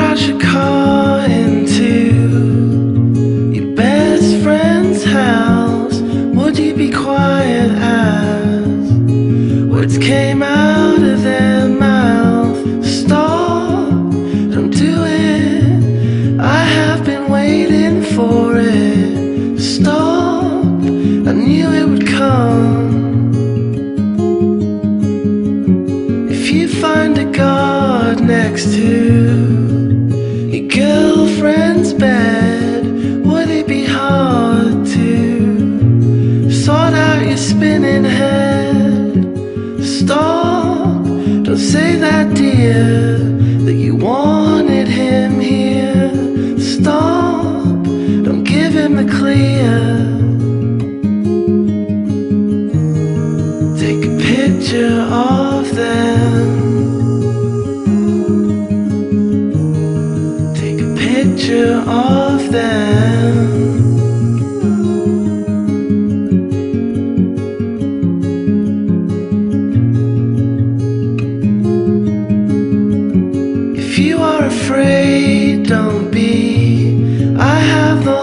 crowd you caught into your best friend's house, would you be quiet as words came out of their mouth? Stop, don't do it, I have been waiting for it. Stop, I knew it would come. If you find a guard next to your girlfriend's bed, would it be hard to sort out your spinning head? Stop, don't say that, dear, that you wanted him here. Stop, don't give him the clear. Take a picture of them, of them. If you are afraid, don't be. I have the